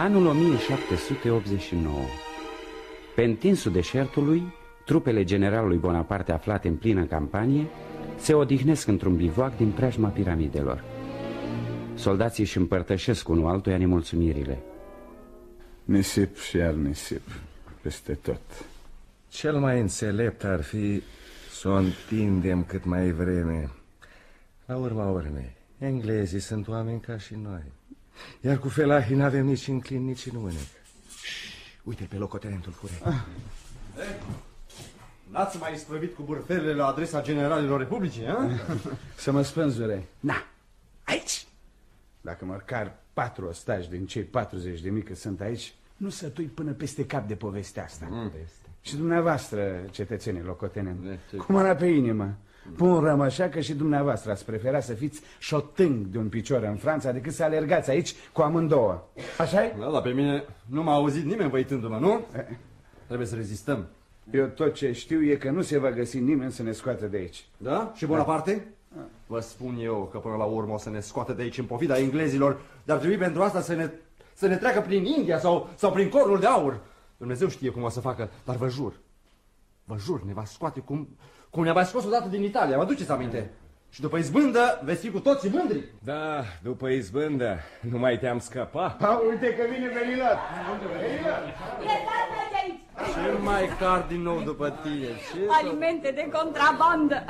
Anul 1789. Pe întinsul deșertului, trupele generalului Bonaparte aflate în plină campanie se odihnesc într-un bivoac din preajma piramidelor. Soldații își împărtășesc unul altuia nemulțumirile. Nisip și iar nisip, peste tot. Cel mai înțelept ar fi să o întindem cât mai vreme. La urma urmei, englezii sunt oameni ca și noi. Iar cu felahii n-avem nici înclin, nici în unec. Uite pe locotenentul Fouret. N-ați mai isprăvit cu burfelele la adresa generalilor Republicii, a? Să mă spânzure. Na, aici! Dacă măcar 4 ostași din cei 40 de mii că sunt aici, nu sătui până peste cap de povestea asta. Și dumneavoastră, cetățenii locotenent, cu mâna pe inimă, pun răm așa că și dumneavoastră ați prefera să fiți șotâng de un picior în Franța decât să alergați aici cu amândouă. Așa-i? Da, dar pe mine nu m-a auzit nimeni văitându-mă, nu? Trebuie să rezistăm. Eu tot ce știu e că nu se va găsi nimeni să ne scoată de aici. Da? Și Bonaparte? Da. Vă spun eu că până la urmă o să ne scoată de aici în pofida englezilor, dar trebuie pentru asta să ne treacă prin India sau prin Cornul de Aur. Dumnezeu știe cum o să facă, dar vă jur, ne va scoate cum ne-a mai scos odată din Italia, mă duceți aminte? Și după izbândă veți fi cu toții mândri. Da, după izbândă, nu mai te-am scăpat. Ha, uite că vine Velilot. Plecați de aici! Și mai car din nou după tine. Alimente de contrabandă.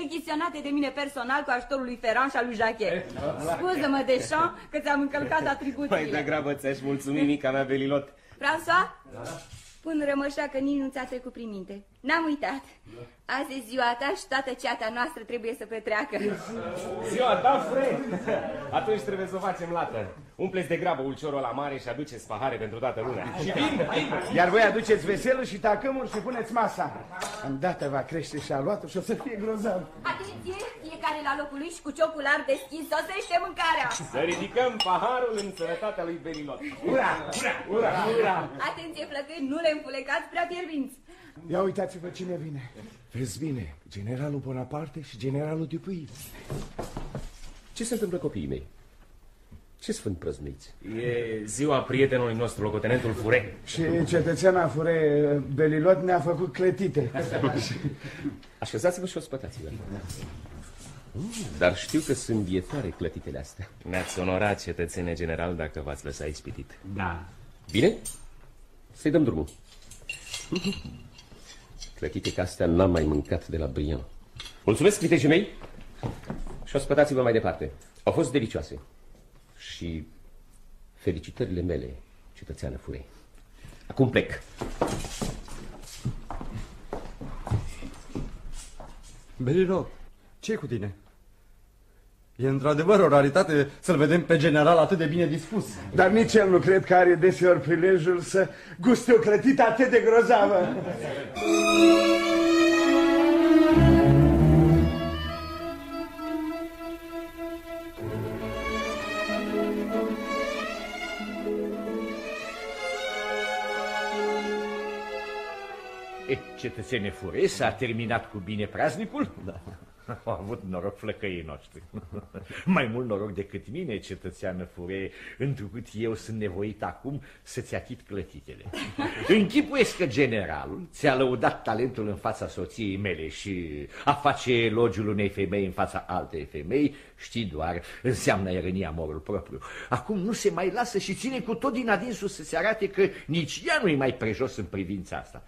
Rechisionate de mine personal cu ajutorul lui Ferrand și al lui Jacquet. Scuză-mă, Deșan, că ți-am încălcat atribuțiile. Mai degrabă ți-aș mulțumi, mica mea, Velilot. François? Da. Pun rămășa că nici nu ți-a trecut prin minte. N-am uitat. Azi e ziua ta și toată ceata noastră trebuie să petreacă. Ziua ta, Fouret! Atunci trebuie să o facem lată. Umpleți de grabă ulciorul la mare și aduceți pahare pentru toată lumea. Și vin! Iar voi aduceți veselul și tacâmul și puneți masa. Îndată va crește și aluatul și o să fie grozav. Atenție! Fiecare la locul lui și cu ciopular deschis sosește mâncarea. Să ridicăm paharul în sănătatea lui Berillot. Ura! Ura! Ura! Ura! Atenție, flăcăi, nu le înfulecați prea fierbinți. Ia uitați-vă cine vine. Vezi bine, generalul Bonaparte și generalul Dupuis. Ce se întâmplă, copiii mei? Ce sfânt prăznuiți? E ziua prietenului nostru, locotenentul Fouret. Și cetățeana Fouret, Berillot, ne-a făcut clătite. Așezați-vă și ospătați-vă. Dar știu că sunt vietoare clătitele astea. Ne-ați onorat, cetățene general, dacă v-ați lăsat ispitit. Da. Bine? Să-i dăm drumul. Clătite că astea n-am mai mâncat de la Briand. Mulțumesc, vitejii mei, și ospătați-vă mai departe. Au fost delicioase. Și felicitările mele, cetățeană Fouret. Acum plec. Berillot, ce-i cu tine? E într-adevăr o raritate să-l vedem pe general atât de bine dispus. Dar nici el nu cred că are deseori prilejul să guste o clătită atât de grozavă. Cetățene Fouret, s-a terminat cu bine praznicul? Da. Au avut noroc flăcăii noștri. Mai mult noroc decât mine, cetățeană Fouret, întrucât eu sunt nevoit acum să-ți achit clătitele. Închipuiesc că generalul ți-a lăudat talentul în fața soției mele și a face elogiul unei femei în fața altei femei, știi doar, înseamnă a răni amorul propriu. Acum nu se mai lasă și ține cu tot din adinsul să se arate că nici ea nu-i mai prejos în privința asta.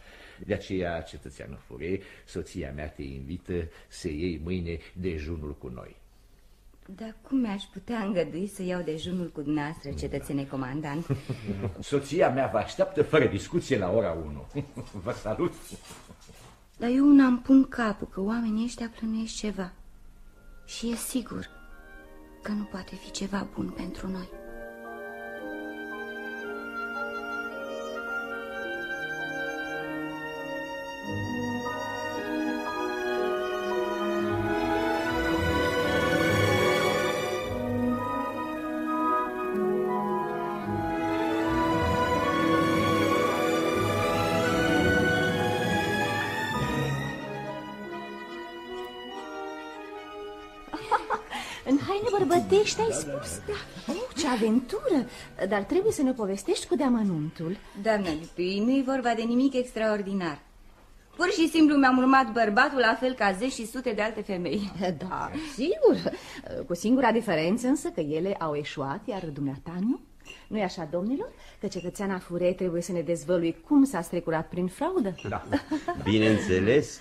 De aceea, cetățeană Fouret, soția mea te invită să iei mâine dejunul cu noi. Dar cum mi-aș putea îngădui să iau dejunul cu dumneavoastră, cetățene comandant? Soția mea vă așteaptă fără discuție la ora 1. Vă salut! Dar eu n-am pun capul că oamenii ăștia plănuiesc ceva. Și e sigur că nu poate fi ceva bun pentru noi. În haine bărbătești, ai spus? Da. Oh, ce aventură! Dar trebuie să ne povestești cu deamănuntul. Doamna Dupuis, nu-i vorba de nimic extraordinar. Pur și simplu mi-am urmat bărbatul la fel ca zeci și sute de alte femei. Da, sigur. Cu singura diferență însă că ele au eșuat, iar dumneata nu. Nu-i așa, domnilor? Că cetățeana Fouret trebuie să ne dezvălui cum s-a strecurat prin fraudă. Da, bineînțeles.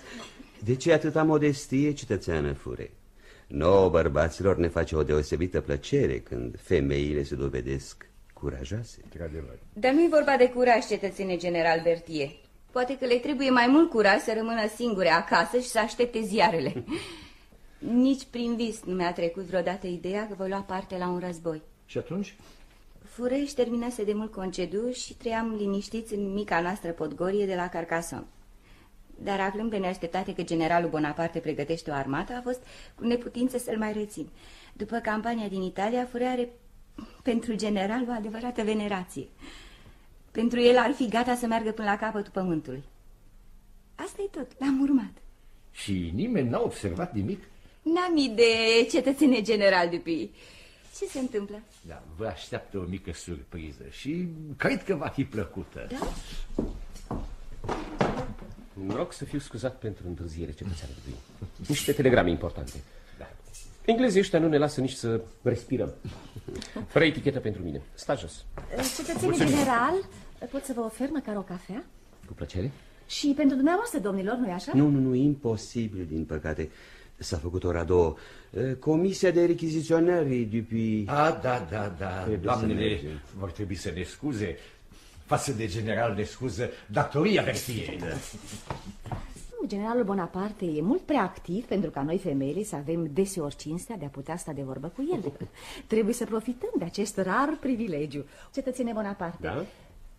De ce atâta modestie, cetățeană Fouret? Nouă, bărbaților, ne face o deosebită plăcere când femeile se dovedesc curajoase. Dar nu-i vorba de curaj, cetățene general Berthier. Poate că le trebuie mai mult curaj să rămână singure acasă și să aștepte ziarele. Nici prin vis nu mi-a trecut vreodată ideea că voi lua parte la un război. Și atunci? Fouret își terminase de mult concediu și trăiam liniștiți în mica noastră podgorie de la Carcason. Dar aflând pe neașteptate că generalul Bonaparte pregătește o armată, a fost cu neputință să-l mai rețin. După campania din Italia, Fouret are pentru general o adevărată venerație. Pentru el ar fi gata să meargă până la capătul pământului. Asta e tot, l-am urmat. Și nimeni n-a observat nimic? N-am idee, cetățene general Dupuis. Ce se întâmplă? Da, vă așteaptă o mică surpriză și cred că va fi plăcută. Da? Mă rog să fiu scuzat pentru întârziere, cetățeană Dupuis. Niște telegrame importante. Da. Englezii ăștia nu ne lasă nici să respirăm. Fără etichetă pentru mine. Sta jos. Cetățenii general, pot să vă ofer măcar o cafea? Cu plăcere. Și pentru dumneavoastră, domnilor, nu-i așa? Nu, nu, nu, imposibil, din păcate. S-a făcut ora 2. Comisia de rechiziționări, Dupuis. A, da, da, da. Doamnele, vor trebui să ne scuze. Față de general ne scuză datoria Berthier. Generalul Bonaparte e mult prea activ pentru ca noi femeile să avem deseori cinstea de a putea sta de vorbă cu el. Trebuie să profităm de acest rar privilegiu. Cetățene Bonaparte, da?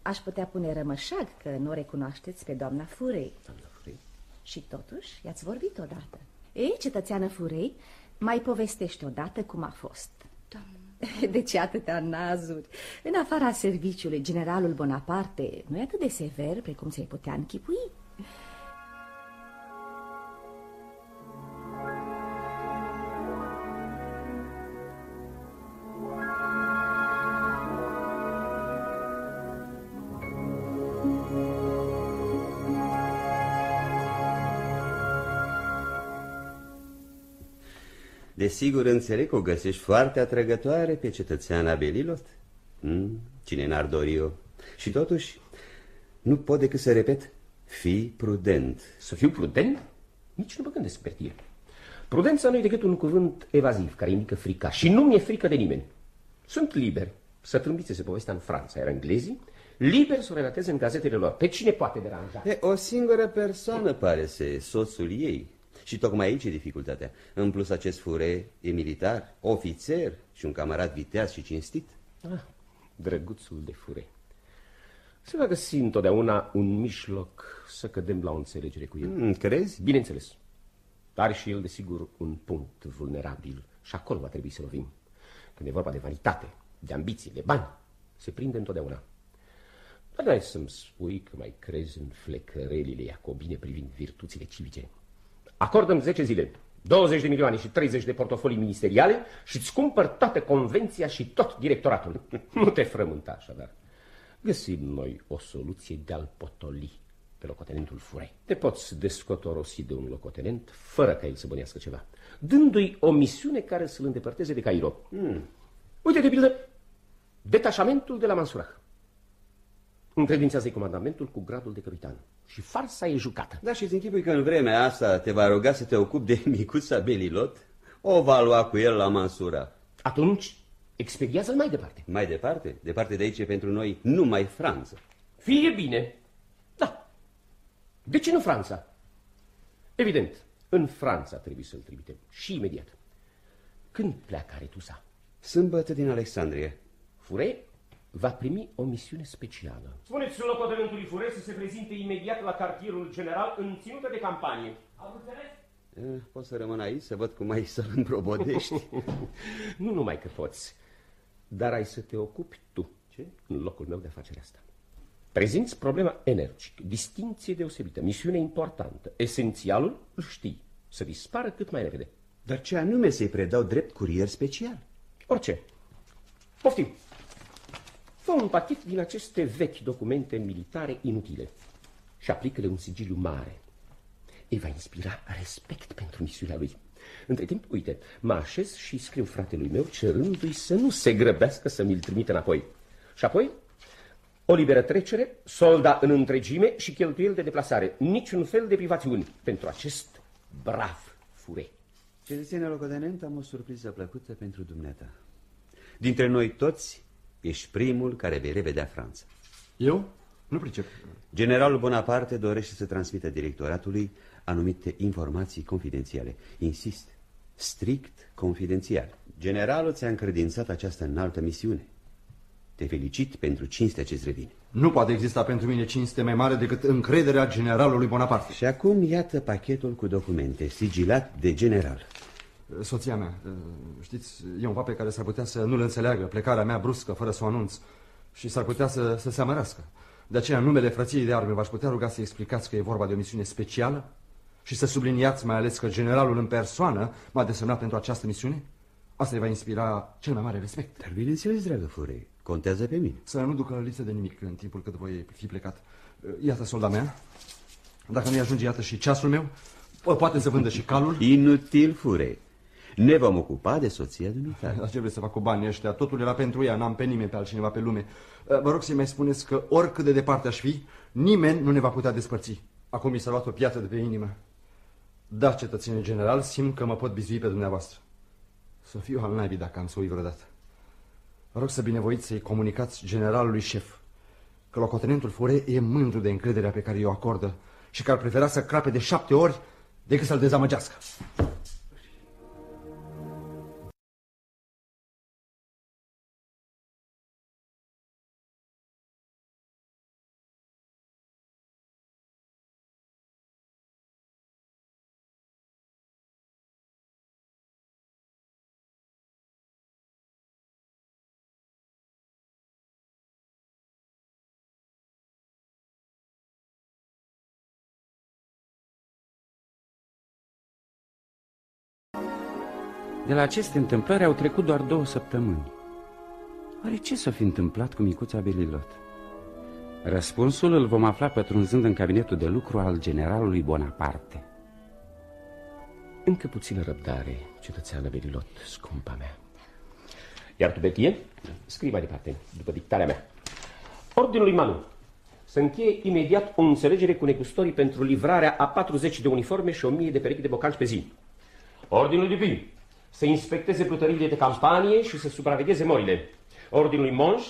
Aș putea pune rămășag că nu o recunoașteți pe doamna Fouret. Doamna Fouret? Și totuși i-ați vorbit odată. Ei, cetățeană Fouret, mai povestește odată cum a fost. Doamne. De ce atâtea nazuri? În afara serviciului, generalul Bonaparte nu e atât de sever precum se putea închipui. Desigur, înțeleg că o găsești foarte atrăgătoare pe cetățeana Velilot. Cine n-ar dori-o? Și totuși, nu pot decât să repet, fii prudent. Să fiu prudent? Nici nu mă gândesc, Berthier. Prudența nu e decât un cuvânt evaziv care indică frica. Și nu mi-e frică de nimeni. Sunt liber să trâmbițeze povestea în Franța, iar englezii liber să o relateze în gazetele lor. Pe cine poate deranja? O singură persoană pare să e soțul ei. Și tocmai aici e dificultatea. În plus, acest Fouret e militar, ofițer și un camarad viteaz și cinstit. Ah, drăguțul de Fouret. Se va găsi întotdeauna un mijloc să cădem la o înțelegere cu el. Crezi? Bineînțeles. Are și el, desigur, un punct vulnerabil și acolo va trebui să lovim. Când e vorba de vanitate, de ambiții, de bani, se prinde întotdeauna. Dar nu ai să-mi spui că mai crezi în flecărelile iacobine privind virtuțile civice. Acordăm 10 zile, 20 de milioane și 30 de portofolii ministeriale și îți cumpăr toată convenția și tot directoratul. Nu te frământa așadar. Găsim noi o soluție de-al potoli pe locotenentul Fouret. Te poți descotorosi de un locotenent fără ca el să bănească ceva, dându-i o misiune care să-l îndepărteze de Cairo. Uite, de pildă, detașamentul de la Mansourah. Încredințează-i comandamentul cu gradul de capitan. Și farsa e jucată. Da, și îți închipui că în vremea asta te va ruga să te ocupi de micuța Bérillot. O va lua cu el la Mansourah. Atunci, expediază-l mai departe. Mai departe? Departe de aici e pentru noi numai Franța. Fie bine. Da. De ce nu Franța? Evident, în Franța trebuie să-l trimitem. Și imediat. Când pleacă Aretusa? Sâmbătă din Alexandria. Fouret va primi o misiune specială. Spuneți locotenentului Fouret să se prezinte imediat la cartierul general în ținută de campanie. Am înțeles? Poți să rămân aici să văd cum ai să-l împrobodești. Nu numai că poți, dar ai să te ocupi tu. Ce? În locul meu de afacerea asta. Prezinți problema energic, distinție deosebită, misiune importantă. Esențialul îl știi, să dispară cât mai repede. Dar ce anume să-i predau drept curier special? Orice. Poftim. Fă un pachet din aceste vechi documente militare inutile și aplică-le un sigiliu mare. Îi va inspira respect pentru misiunea lui. Între timp, uite, mă așez și scriu fratelui meu cerându-i să nu se grăbească să mi-l trimite înapoi. Și apoi, o liberă trecere, solda în întregime și cheltuieli de deplasare. Niciun fel de privațiuni pentru acest brav Fouret. Cetățene locotenent, am o surpriză plăcută pentru dumneata. Dintre noi toți, ești primul care vei revedea Franța. Eu? Nu pricep. Generalul Bonaparte dorește să transmită directoratului anumite informații confidențiale. Insist, strict confidențial. Generalul ți-a încredințat această înaltă misiune. Te felicit pentru cinstea ce-ți revine. Nu poate exista pentru mine cinste mai mare decât încrederea generalului Bonaparte. Și acum iată pachetul cu documente, sigilat de general. Soția mea, știți, e un fapt pe care s-ar putea să nu-l înțeleagă, plecarea mea bruscă, fără să o anunț, și s-ar putea să se amărească. De aceea, în numele frăției de arme, v-aș putea ruga să explicați că e vorba de o misiune specială și să subliniați mai ales că generalul în persoană m-a desemnat pentru această misiune? Asta îi va inspira cel mai mare respect. Dar bineînțeles, dragă Fouret, contează pe mine. Să nu ducă lipsă de nimic în timpul cât voi fi plecat. Iată solda mea. Dacă nu-i ajunge, iată și ceasul meu. Poate să vândă și calul. Inutil, Fouret. Ne vom ocupa de soția dumneavoastră. Dar ce vreți să fac cu banii ăștia? Totul era pentru ea, n-am pe nimeni pe altcineva pe lume. Vă rog să-i mai spuneți că oricât de departe aș fi, nimeni nu ne va putea despărți. Acum mi s-a luat o piatră de pe inimă. Da, cetățene general, simt că mă pot bizui pe dumneavoastră. Să fiu al naibii dacă am să uit vreodată. Vă rog să binevoiți să-i comunicați generalului șef că locotenentul Fouret e mândru de încrederea pe care i-o acordă și că ar prefera să crape de 7 ori decât să-l dezamăgească. De la aceste întâmplări au trecut doar 2 săptămâni. Oare ce s-a fi întâmplat cu micuța Berillot? Răspunsul îl vom afla pătrunzând în cabinetul de lucru al generalului Bonaparte. Încă puțină răbdare, cetățeană Berillot, scumpa mea. Iar tu, Berthier, scrii mai departe, după dictarea mea. Ordinul lui Manu să încheie imediat o înțelegere cu negustorii pentru livrarea a 40 de uniforme și 1000 de perechi de bocanci pe zi. Ordinul lui Dupuis să inspecteze plutările de campanie și să supravegheze morile. Ordinul lui Monge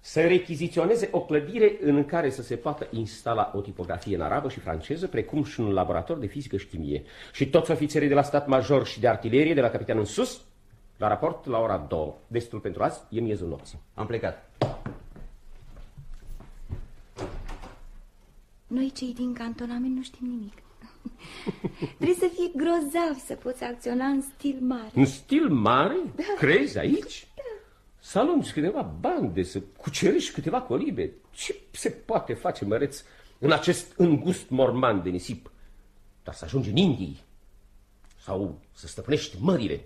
să rechiziționeze o clădire în care să se poată instala o tipografie în arabă și franceză, precum și un laborator de fizică și chimie. Și toți ofițerii de la stat major și de artilerie, de la capitan în sus, la raport la ora 2. Destul pentru azi, e miezul nopții. Am plecat. Noi cei din cantonament nu știm nimic. Trebuie să fie grozav să poți acționa în stil mare. În stil mare? Da. Crezi aici? Da. Să alungi câteva bande, să cucerești câteva colibe. Ce se poate face, măreț, în acest îngust morman de nisip? Dar să ajungi în Indii sau să stăpânești mările,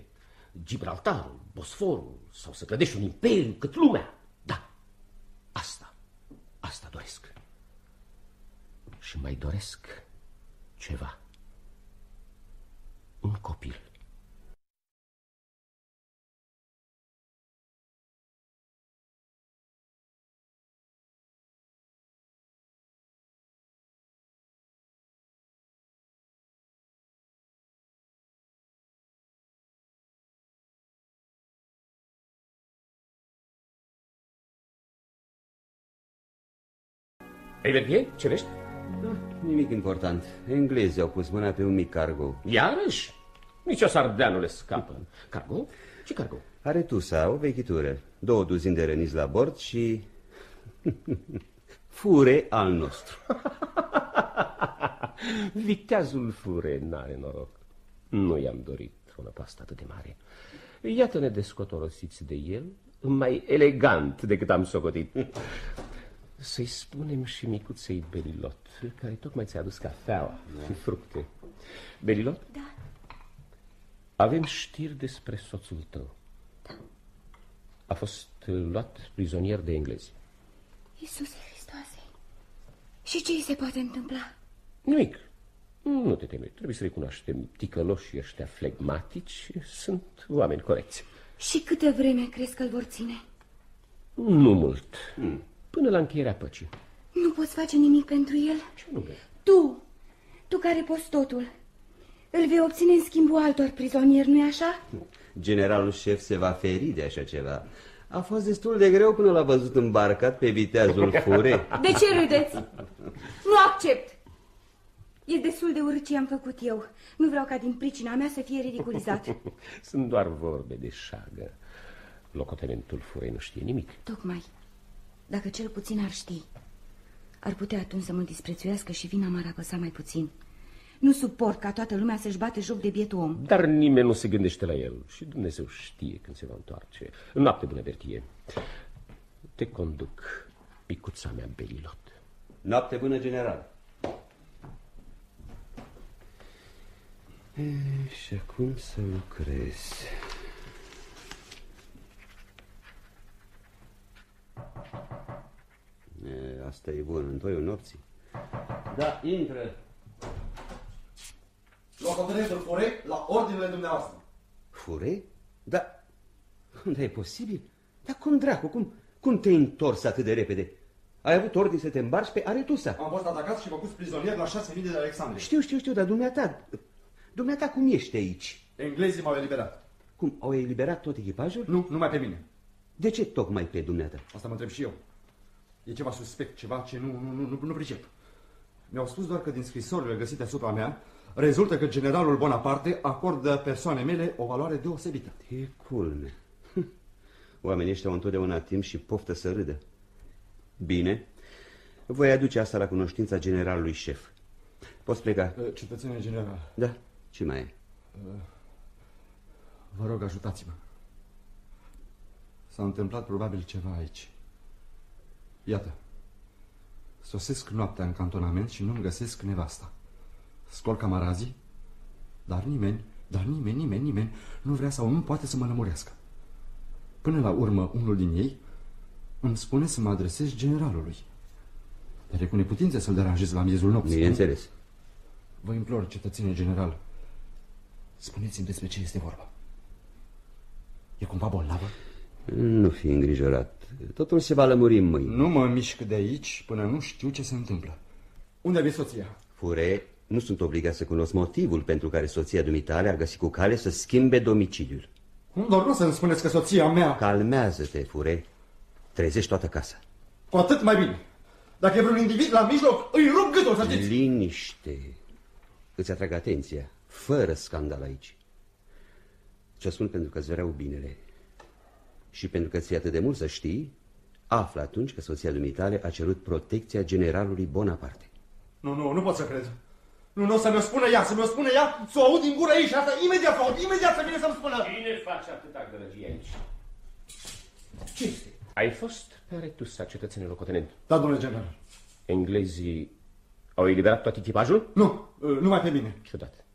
Gibraltarul, Bosforul, sau să clădești un imperiu cât lumea. Da, asta doresc. Și mai doresc ceva. Un copil. Ei, Berthier, ce vești? Nimic important. Englezii au pus mâna pe un mic cargo. Iarăși? Nici o sardeană le scapă. Cargo? Ce cargo? Aretusa, o vechitură. 2 duzini de răniți la bord și... Fouret al nostru. Viteazul Fouret n-are noroc. Nu i-am dorit o năpastă atât de mare. Iată-ne descotorosiți de el, mai elegant decât am socotit. Să-i spunem și micuței Berillot, care tocmai ți-a adus cafeaua și fructe. Berillot? Da. Avem știri despre soțul tău. A fost luat prizonier de englezi. Iisuse Hristoase, și ce îi se poate întâmpla? Nimic. Nu te teme, trebuie să recunoaștem. Ticăloșii ăștia flegmatici sunt oameni corecți. Și câtă vreme crezi că-l vor ține? Nu mult. Până la încheierea păcii. Nu poți face nimic pentru el? Ce nu vei? Tu care poți totul, îl vei obține în schimbul altor prizonieri, nu-i așa? Generalul șef se va feri de așa ceva. A fost destul de greu până l-a văzut îmbarcat pe viteazul Fouret. De ce râdeți? Nu accept! E destul de urât ce am făcut eu. Nu vreau ca din pricina mea să fie ridiculizat. Sunt doar vorbe de șagă. Locotenentul Fouret nu știe nimic. Tocmai. Dacă cel puțin ar ști, ar putea atunci să mă disprețuiască și vina m-ar apăsa mai puțin. Nu suport ca toată lumea să-și bate joc de bietul om. Dar nimeni nu se gândește la el. Și Dumnezeu știe când se va întoarce. Noapte bună, Berthier. Te conduc, picuța mea, Bérillot. Noapte bună, general. Și acum să lucrez. Asta e bun, în doiul nopții. Da, intră. Locotenentul Fouret, la ordinele dumneavoastră. Fouret? Dar e posibil? Dar cum, dracu, cum te-ai întors atât de repede? Ai avut ordin să te îmbarci pe Aretusa. Am fost atacat și făcut prizonier la 6.000 de Alexandria. Știu, dar dumneata cum ești aici? Englezii m-au eliberat. Cum, au eliberat tot echipajul? Nu, numai pe mine. De ce tocmai pe dumneata? Asta mă întreb și eu. E ceva suspect, ceva ce nu pricep. Mi-au spus doar că din scrisorile găsite asupra mea rezultă că generalul Bonaparte acordă persoane mele o valoare deosebită. E culme. Oamenii ăștia au întotdeauna timp și poftă să râdă. Bine, voi aduce asta la cunoștința generalului șef. Poți pleca. Cetățenii general. Da, ce mai e? Vă rog, ajutați-mă. S-a întâmplat probabil ceva aici. Iată, sosesc noaptea în cantonament și nu-mi găsesc nevasta. Scol camarazii, dar nimeni nu vrea sau nu poate să mă lămurească. Până la urmă, unul din ei îmi spune să mă adresez generalului. Dar e cu neputință să-l deranjez la miezul nopții. Bineînțeles. Vă implor, cetățene general, spuneți-mi despre ce este vorba. E cumva bolnavă? Nu fi îngrijorat. Totul se va lămuri mâine. Nu mă mișc de aici până nu știu ce se întâmplă. Unde e soția? Fouret, nu sunt obligat să cunosc motivul pentru care soția dumitale a găsit cu cale să schimbe domiciliul. Cum, doar nu să-mi spuneți că soția mea... Calmează-te, Fouret. Trezești toată casa. Cu atât mai bine. Dacă e vreun individ la mijloc, îi rup gâtul, să știți. Liniște. Îți atrag atenția. Fără scandal aici. Ce-o spun pentru că îți vreau binele. Și pentru că ți-e atât de mult să știi, află atunci că soția dumitale a cerut protecția generalului Bonaparte. Nu pot să cred. Nu, să mi-o spună ea, să o aud din gura ei și asta imediat, să vine să-mi spună. Cine face atâta gărăgie aici? Ce este? Ai fost pe Aretusa, cetățenii locotenent? Da, domnule general. Englezii au eliberat tot echipajul? Nu, numai pe mine. Ciudat.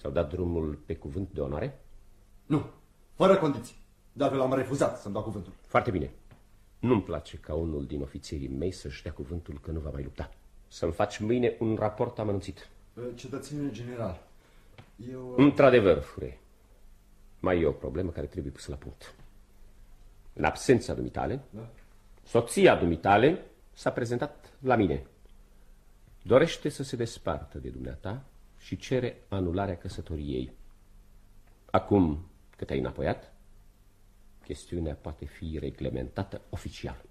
S-au dat drumul pe cuvânt de onoare? Nu, fără condiții. Dar l-am refuzat să-mi dau cuvântul. Foarte bine. Nu-mi place ca unul din ofițerii mei să-și dea cuvântul că nu va mai lupta. Să-mi faci mâine un raport amănunțit. Cetățenii general, eu... Într-adevăr, Fouret, mai e o problemă care trebuie pusă la punct. În absența dumitale, da, soția dumitale s-a prezentat la mine. Dorește să se despartă de dumneata și cere anularea căsătoriei. Acum că te-ai înapoiat, chestiunea poate fi reglementată oficial.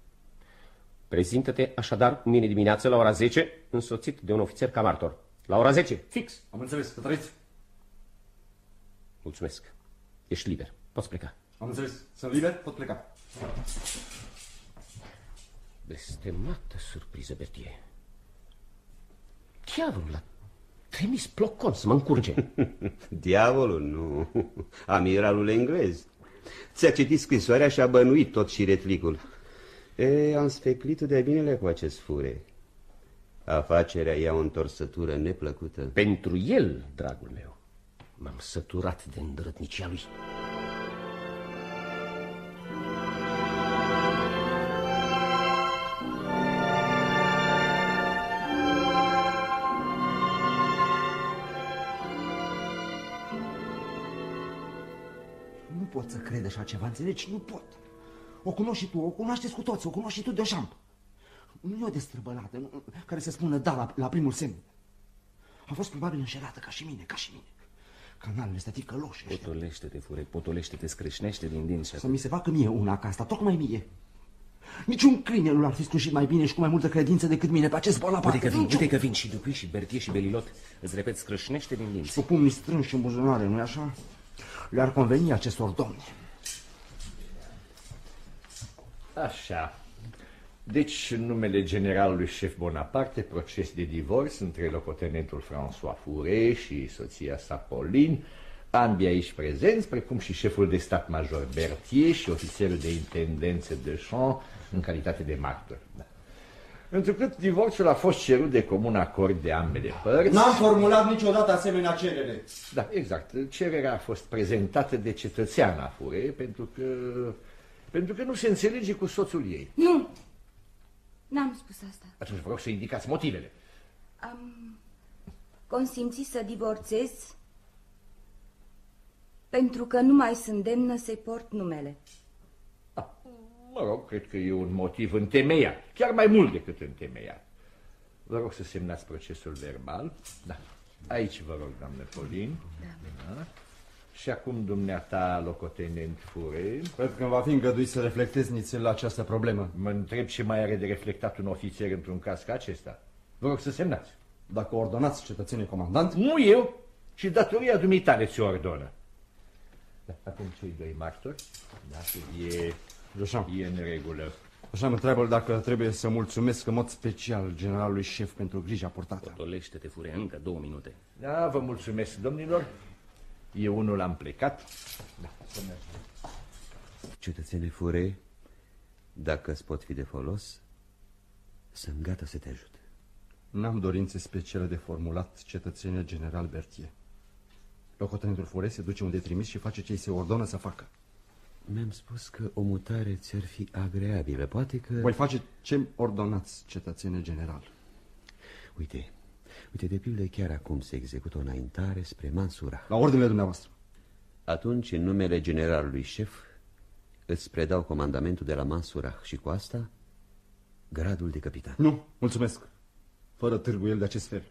Prezintă-te așadar mâine dimineață la ora 10, însoțit de un ofițer ca martor. La ora 10, fix. Am înțeles, să trăiți. Mulțumesc. Ești liber. Poți pleca. Am înțeles. Sunt liber, pot pleca. Blestemată surpriză, Berthier. Diavolul a trimis plocon să mă încurge. Diavolul, nu. Amiralul englez. Ți-a citit scrisoarea și a bănuit tot și retlicul. Am sfeclit-o de binele cu acest Fouret. Afacerea ia o întorsătură neplăcută. Pentru el, dragul meu. M-am săturat de îndrătnicia lui. Nu pot să cred așa ceva, înțelegi? Nu pot. O cunoști și tu, o cunoașteți cu toți, o cunoști și tu de șamp. Nu e o destrăbălată care să spună da la primul semn. A fost probabil înșelată ca și mine, ca și mine. Canalele astea ticăloși. Potolește-te, Fouret, potolește-te, scrâșnește din dinți. Să mi se facă mie una ca asta, tocmai mie. Niciun câine nu l-ar fi scrușit mai bine și cu mai multă credință decât mine pe acest Bonaparte. Uite că vin și Dupuis și Berthier și Velilot. Îți repet, scrâșnește din dinți. Cu pumnii strânși în buzunare, nu-i așa? Le-ar conveni acestor domni. Așa. Deci, numele generalului șef Bonaparte, proces de divorț între locotenentul François Fouret și soția sa Pauline, ambii aici prezenți, precum și șeful de stat major Berthier și ofițerul de intendență de Champ în calitate de martor. Întrucât divorțul a fost cerut de comun acord de ambele părți... N-am formulat niciodată asemenea cerere. Da, exact. Cererea a fost prezentată de cetățeana Fouret pentru că nu se înțelege cu soțul ei. Nu! N-am spus asta. Atunci vă rog să indicați motivele. Am consimțit să divorțez pentru că nu mai sunt demnă să-i port numele. Mă rog, cred că e un motiv întemeiat, chiar mai mult decât întemeiat. Vă rog să semnați procesul verbal. Da. Aici vă rog, doamnă Pauline. Da. Da. Și acum dumneata, locotenent Fouret... Cred că va fi îngăduit să reflectezi nițel la această problemă. Mă întreb ce mai are de reflectat un ofițer într-un caz ca acesta. Vă rog să semnați. Dacă ordonați, cetățenii comandant... Nu eu, ci datoria dumitale ți-o ordonă. Da. Acum cei doi martori. Da, e în regulă. Așa mă întreabă dacă trebuie să mulțumesc în mod special generalului șef pentru grija purtată. Potolește-te, Fouret, încă 2 minute. Da, vă mulțumesc, domnilor. Eu unul am plecat. Da, să mergem. Cetățene Fouret, dacă îți pot fi de folos, sunt gata să te ajut. N-am dorințe speciale de formulat, cetățene general Berthier. Locotenentul Fouret se duce unde trimis și face ce îi se ordonă să facă. Mi-am spus că o mutare ți-ar fi agreabilă, poate că... Voi face ce-mi ordonați, cetățene general. Uite, de pildă, chiar acum se execută o înaintare spre Mansourah. La ordinele dumneavoastră. Atunci, în numele generalului șef, îți predau comandamentul de la Mansourah și cu asta, gradul de capitan. Nu, mulțumesc. Fără târguiel de acest fel.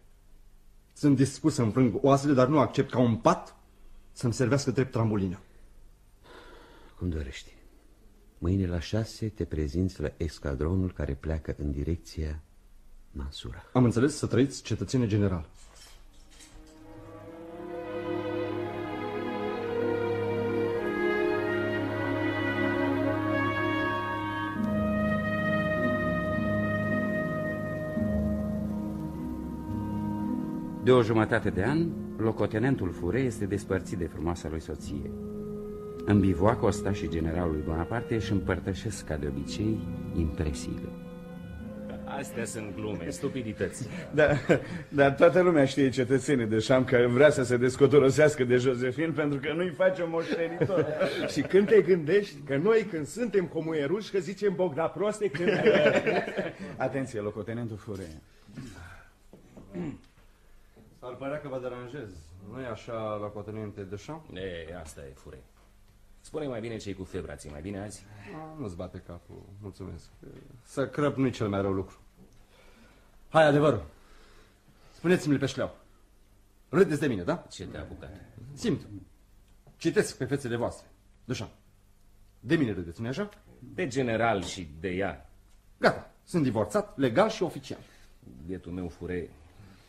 Sunt dispus să înfrâng oasele, dar nu accept ca un pat să-mi servească drept trambulină. Cum dorești. Mâine la 6 te prezinți la escadronul care pleacă în direcția Mansourah. Am înțeles, să trăiți, cetățene general. De o jumătate de an, locotenentul Fouret este despărțit de frumoasa lui soție. În bivoac, ăsta și generalul Bonaparte își împărtășesc, ca de obicei, impresiile. Astea sunt glume, stupidități. Dar toată lumea știe, cetățenii de Champ, că vrea să se descotorosească de Josephine pentru că nu-i face moștenitor. Și când te gândești că noi, când suntem comuieruși, că zicem Bogda proste, când... Atenție, locotenentul Fouret. S-ar părea că vă deranjez. Nu-i așa, locotenente de Champ? Ei, asta e, Fouret. Spune mai bine ce-i cu febra, ți-i mai bine azi? Nu-ți bate capul, mulțumesc. Să crăp nu-i cel mai rău lucru. Hai, adevărul. Spuneți-mi-l pe șleau. Râdeți de mine, da? Ce te-a apucat? Simt. Citesc pe fețele voastre. Dușan. De mine râdeți, nu-i așa? De general și de ea. Gata. Sunt divorțat, legal și oficial. Bietul meu, Fouret,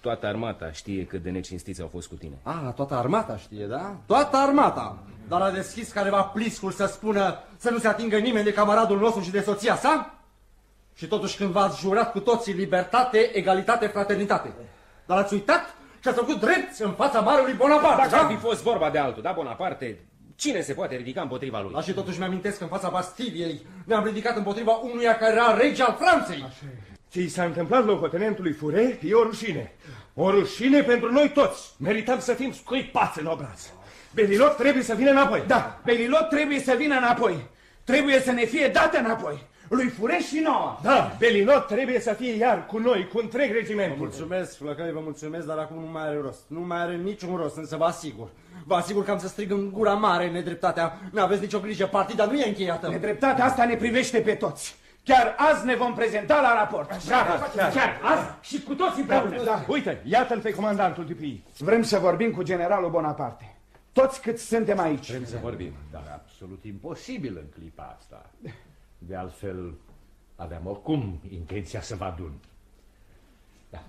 toată armata știe cât de necinstiți au fost cu tine. Toată armata știe, da? Toată armata! Dar a deschis careva pliscul să spună să nu se atingă nimeni de camaradul nostru și de soția sa? Și totuși când v-ați jurat cu toții libertate, egalitate, fraternitate. Dar ați uitat și ați făcut drept în fața marelui Bonaparte, da? Dacă ar fi fost vorba de altul, da, Bonaparte, cine se poate ridica împotriva lui? Și totuși mi-amintesc că în fața Bastiliei ne-am ridicat împotriva unuia care era rege al Franței. Ce i s-a întâmplat locotenentului Fouret e o rușine. O rușine pentru noi toți. Merităm să fim scuipați în obraz. Berillot trebuie să vină înapoi. Da, Berillot trebuie să vină înapoi. Trebuie să ne fie dată înapoi. Lui Fouret și nouă. Da, Berillot trebuie să fie iar cu noi, cu întreg regimentul. Vă mulțumesc, flăcăi, vă mulțumesc, dar acum nu mai are rost. Nu mai are niciun rost, însă vă asigur. Vă asigur că am să strig în gura mare nedreptatea. Nu aveți nicio grijă, partida nu e încheiată. Nedreptatea asta ne privește pe toți. Chiar azi ne vom prezenta la raport. Chiar azi și cu toți împreună. Uite, iată-l pe comandantul Dupuis. Vrem să vorbim cu generalul Bonaparte. Toți cât suntem aici. Vrem să vorbim, dar absolut imposibil în clipa asta. De altfel, aveam oricum intenția să vă adun. Da.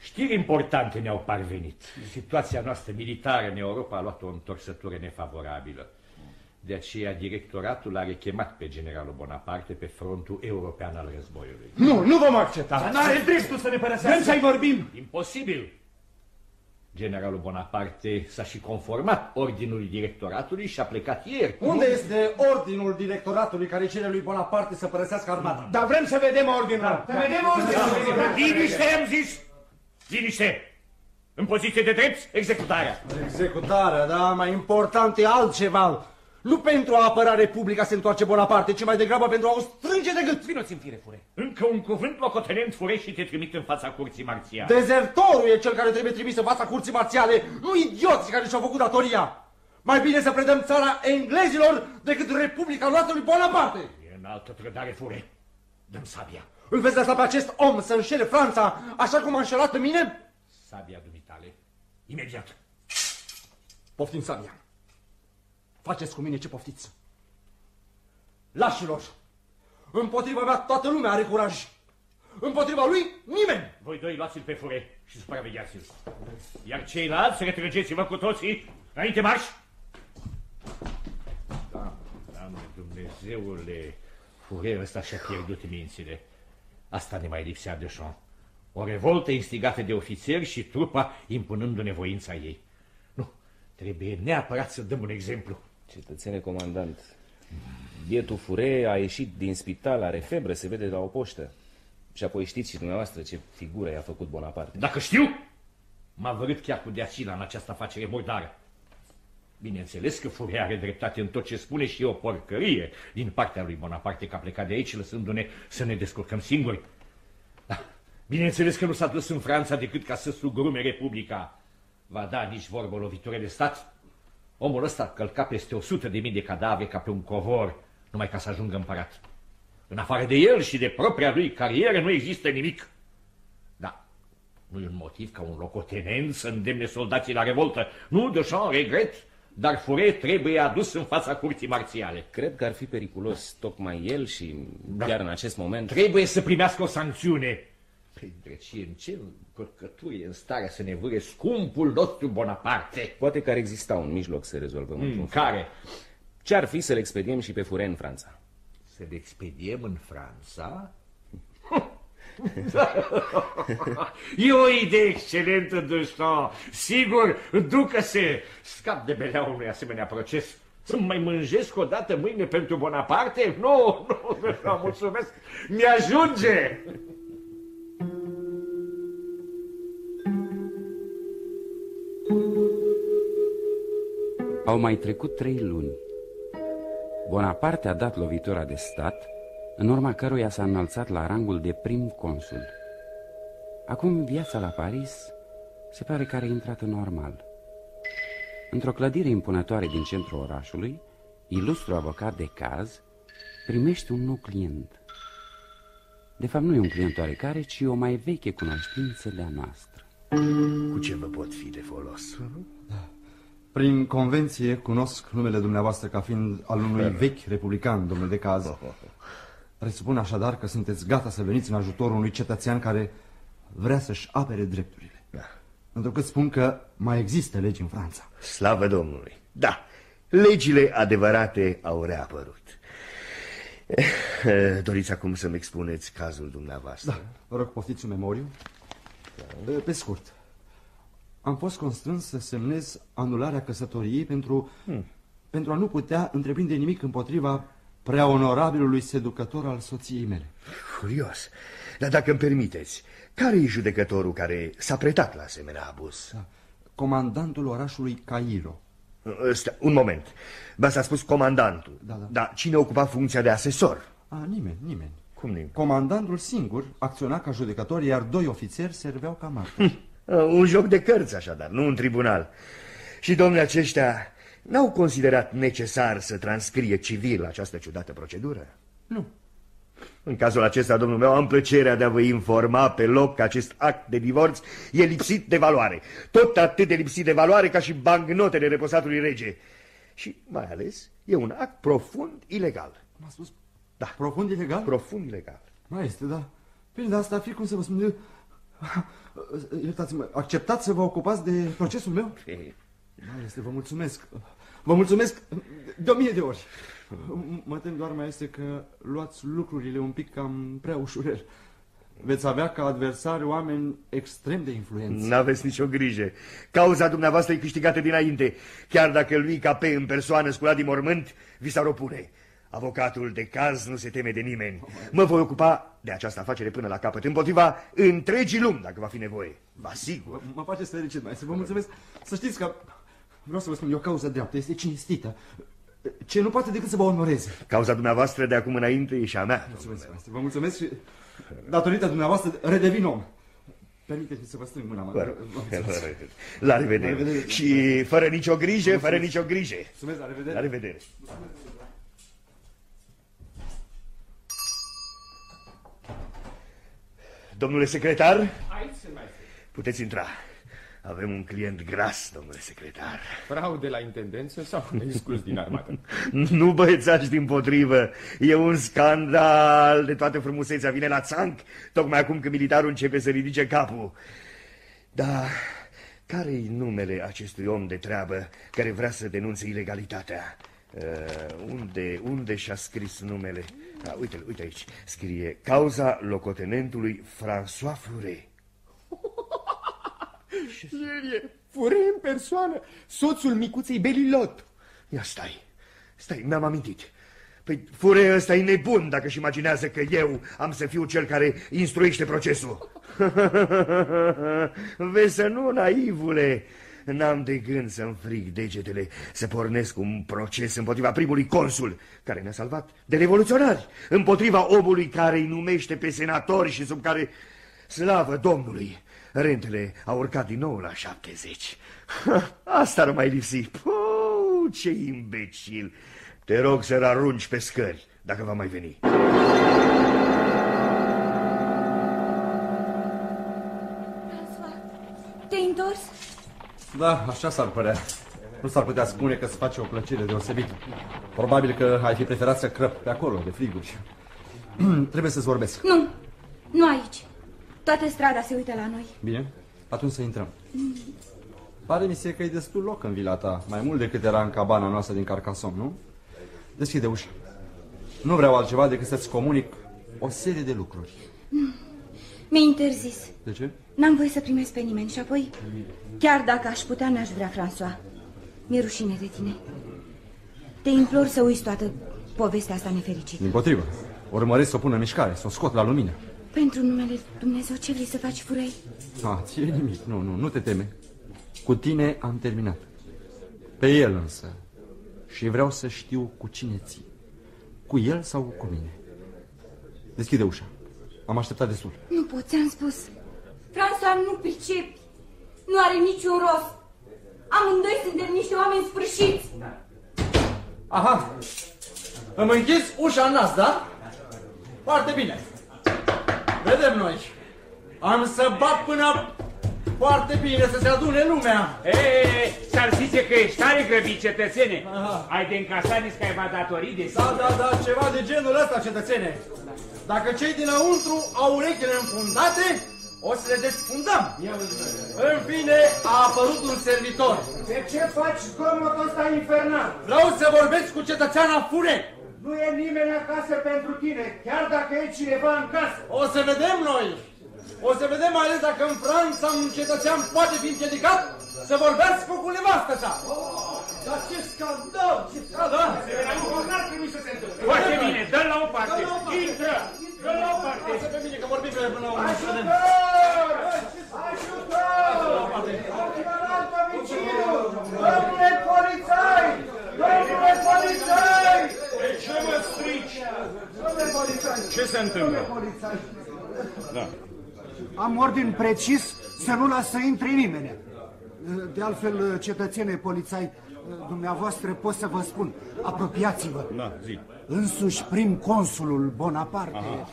Știri importante ne-au parvenit. Situația noastră militară în Europa a luat o întorsătură nefavorabilă. De aceea, directoratul l-a rechemat pe generalul Bonaparte pe frontul european al războiului. Nu, nu vom accepta! Dar n-are dreptul să ne părăsească! Vrem să-i vorbim! Imposibil! Generalul Bonaparte s-a și conformat ordinului directoratului și a plecat ieri. Unde este ordinul directoratului care cere lui Bonaparte să părăsească armata? Dar vrem să vedem ordinul! Să vedem ordinul! Liniște, am zis! Liniște! În poziție de drept, executarea! Executarea, da, mai important e altceva. Nu pentru a apăra Republica se întoarce Bonaparte, ci mai degrabă pentru a o strânge de gât. Vino-ți în fire, Fouret. Încă un cuvânt, locotenent Fouret, și te trimit în fața curții marțiale. Dezertorul e cel care trebuie trimis în fața curții marțiale, nu idioții care și-au făcut datoria. Mai bine să predăm țara englezilor decât Republica luată lui Bonaparte. E în altă trădare, Fouret. Dăm sabia. Îl vezi lăsa pe acest om să înșele Franța așa cum a înșelat pe mine? Sabia dumitale. Imediat. Poftim sabia. Faceți cu mine ce poftiți. Lașilor, împotriva mea toată lumea are curaj. Împotriva lui nimeni. Voi doi luați-l pe Fouret și supravegheați-l. Iar ceilalți retrăgeți-vă cu toții. Înainte marș. Doamne Dumnezeule, Fouret ăsta și-a pierdut mințile. Asta ne mai lipsea de șon. O revoltă instigată de ofițeri și trupa impunându-ne voința ei. Nu, trebuie neapărat să dăm un exemplu. Cetățene comandant, bietul Fouret a ieșit din spital, are febră, se vede la o poștă. Și apoi știți și dumneavoastră ce figură i-a făcut Bonaparte. Dacă știu, m-a vărât chiar cu deacila în această afacere mordară. Bineînțeles că Fouret are dreptate în tot ce spune și e o porcărie din partea lui Bonaparte că a plecat de aici lăsându-ne să ne descurcăm singuri. Bineînțeles că nu s-a dus în Franța decât ca să sugrume Republica. Va da nici vorbă lovitură de stat. Omul ăsta călca peste 100.000 de cadavre ca pe un covor, numai ca să ajungă împărat. În afară de el și de propria lui carieră nu există nimic. Da, nu e un motiv ca un locotenent să îndemne soldații la revoltă. Nu, Deschamps, regret, dar Fouret trebuie adus în fața curții marțiale. Cred că ar fi periculos tocmai el și chiar în acest moment... Trebuie să primească o sancțiune. Păi, drăcie, în ce încărcătură e în starea să ne vâre scumpul nostru Bonaparte? Poate că ar exista un mijloc să rezolvăm într-un care? Ce-ar fi să-l expediem și pe Fouret în Franța? Să-l expediem în Franța? E o idee excelentă, Deschamps. Sigur, ducă-se. Scap de belea unui asemenea proces. Să mai mânjesc o dată mâine pentru Bonaparte? Nu, nu, Deschamps, mulțumesc. Mi-ajunge! Au mai trecut 3 luni. Bonaparte a dat lovitura de stat, în urma căruia s-a înălțat la rangul de prim consul. Acum viața la Paris se pare că are intrat în normal. Într-o clădire impunătoare din centrul orașului, ilustru avocat de caz primește un nou client. De fapt nu e un client oarecare, ci o mai veche cunoștință de-a noastră. Cu ce vă pot fi de folos? Prin convenție cunosc numele dumneavoastră ca fiind al unui vechi republican, domnule de caz. Presupun așadar că sunteți gata să veniți în ajutorul unui cetățean care vrea să-și apere drepturile. Da. Întrucât spun că mai există legi în Franța. Slavă Domnului! Da, legile adevărate au reapărut. Doriți acum să-mi expuneți cazul dumneavoastră? Da, vă rog, poftiți un memoriu. Pe scurt, am fost constrâns să semnez anularea căsătoriei pentru a nu putea întreprinde nimic împotriva prea onorabilului seducător al soției mele. Curios, dar dacă îmi permiteți, care-i judecătorul care s-a pretat la asemenea abuz? Da. Comandantul orașului Cairo. Un moment, v-ați spus comandantul, da. Dar cine ocupa funcția de asesor? Nimeni. Cum nimeni? Comandantul singur acționa ca judecător, iar doi ofițeri serveau ca martori. Un joc de cărți așadar, nu un tribunal. Și domnii aceștia n-au considerat necesar să transcrie civil această ciudată procedură? Nu. În cazul acesta, domnul meu, am plăcerea de a vă informa pe loc că acest act de divorț e lipsit de valoare. Tot atât de lipsit de valoare ca și bancnotele reposatului rege. Și, mai ales, e un act profund ilegal. M-a spus? Da. Profund ilegal? Profund ilegal. Mai este, da. Bine, dar asta ar fi, cum să vă spun eu... Iertați-mă, acceptați să vă ocupați de procesul meu? Mai este, vă mulțumesc. Vă mulțumesc de 1000 de ori. Mă tem doar mai este că luați lucrurile un pic cam prea ușurel. Veți avea ca adversari oameni extrem de influenți. N-aveți nicio grijă. Cauza dumneavoastră e câștigată dinainte. Chiar dacă lui K.P. în persoană sculat din mormânt, vi s-ar opune. Avocatul de caz nu se teme de nimeni. Mă voi ocupa de această afacere până la capăt, împotriva întregii lumi, dacă va fi nevoie. Vă asigur. Mă faceți fericit, mai să vă mulțumesc. Să știți că... Vreau să vă spun, e o cauză dreaptă, este cinstită. Ce nu poate decât să vă onoreze. Cauza dumneavoastră de acum înainte e și a mea. Mulțumesc, vă mulțumesc și datorită dumneavoastră redevin om. Permiteți-mi să vă strâng mâna, mă. La revedere. Și fără nicio grijă, fără nicio grijă. Mulțumesc, la revedere. La revedere. Domnule secretar? Aici sunt, mai sunt. Puteți intra. Avem un client gras, domnule secretar. Fraude la intendență sau exclus din armată? Nu, băiețași, dimpotrivă. E un scandal de toată frumusețea. Vine la țanc tocmai acum când militarul începe să ridice capul. Dar care-i numele acestui om de treabă care vrea să denunțe ilegalitatea? Unde și-a scris numele? Uite-l, uite aici. Scrie cauza locotenentului François Fouret. Fouret în persoană, soțul micuței Bérillot. Ia stai, mi-am amintit. Păi Fouret ăsta e nebun dacă își imaginează că eu am să fiu cel care instruiește procesul. Vezi să nu, naivule. N-am de gând să-mi frig degetele, să pornesc un proces împotriva primului consul, care ne-a salvat de revoluționari, împotriva omului care îi numește pe senatori și sub care, slavă Domnului, rentele au urcat din nou la 70. Asta nu mai lipsi. Puuu, ce imbecil! Te rog să-l arunci pe scări, dacă va mai veni. François, te-ai întors? Da, așa s-ar părea. Nu s-ar putea spune că îți face o plăcere deosebită. Probabil că ai fi preferat să crăp pe acolo, de friguri. Trebuie să-ți vorbesc. Nu aici. Toată strada se uită la noi. Bine, atunci să intrăm. Pare mi se că e destul loc în vila ta, mai mult decât era în cabana noastră din Carcason, nu? Deschide ușa. Nu vreau altceva decât să-ți comunic o serie de lucruri. Mi-e interzis. De ce? N-am voie să primesc pe nimeni și apoi, chiar dacă aș putea, n-aș vrea, François. Mi-e rușine de tine. Te implor să uiți toată povestea asta nefericită. Dimpotrivă, urmăresc să o pun în mișcare, să o scot la lumină. Pentru numele Dumnezeu, ce vrei să faci, Fouret? Ție nimic, nu te teme. Cu tine am terminat. Pe el însă. Și vreau să știu cu cine ții. Cu el sau cu mine? Deschide ușa. Am așteptat destul. Nu pot, ți-am spus. François, nu pricepi. Nu are niciun rost. Amândoi suntem niște oameni sfârșiți. Aha! Îmi închizi ușa în nas, da? Foarte bine. Vedem noi. Am să bat până foarte bine să se adune lumea. S-ar zice că ești tare grăbit, cetățene. Aha. Ai de încasat niscaiva datorii de sine. Da, ceva de genul ăsta, cetățene. Dacă cei dinăuntru au urechile înfundate, o să le desfundăm. În fine, a apărut un servitor. De ce faci zgomotul ăsta infernal? Vreau să vorbesc cu cetățeana Fouret. Nu e nimeni acasă pentru tine, chiar dacă e cineva în casă. O să vedem noi. O să vedem, mai ales dacă în Franța un cetățean poate fi împiedicat să vorbească cu nevastă-sa. Dar ce scandal! Ce scandal! Să vedem, nu să se întâmplă. stăi până la urmă, să vedem. Domnule polițai! Domnule polițai! De ce mă strici? Domnule polițai! Ce se întâmplă? Da. Am ordin precis să nu las să intre nimeni. De altfel, cetățene polițai, dumneavoastră pot să vă spun, apropiați-vă. Da, zi. Însuși prim-consulul Bonaparte.